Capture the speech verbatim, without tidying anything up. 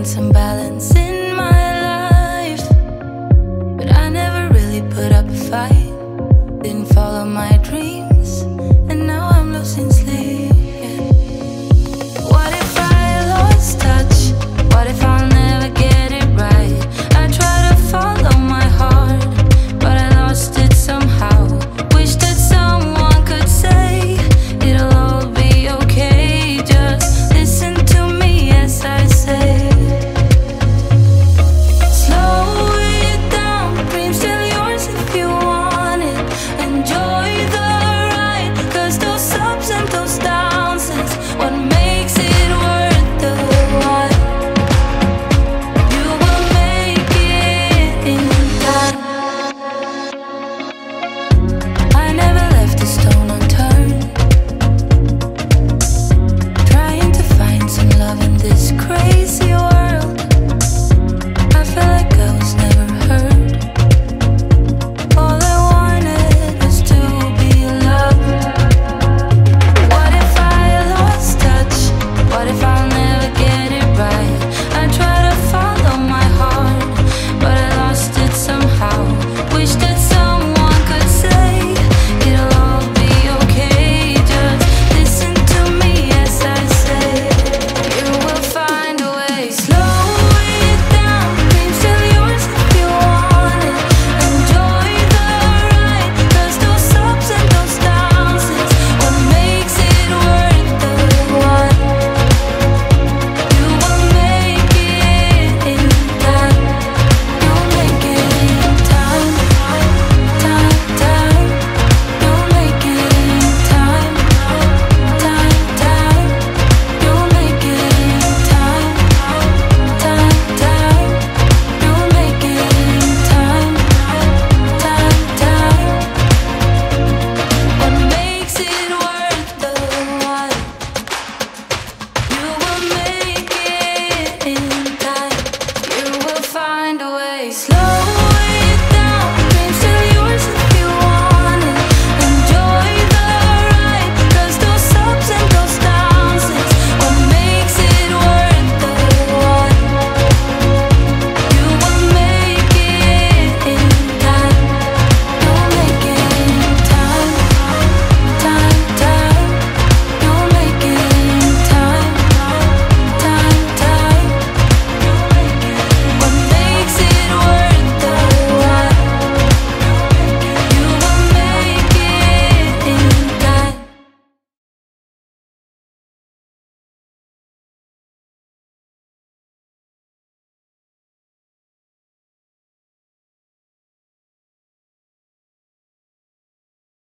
find some balance in my life, but I never really put up a fight.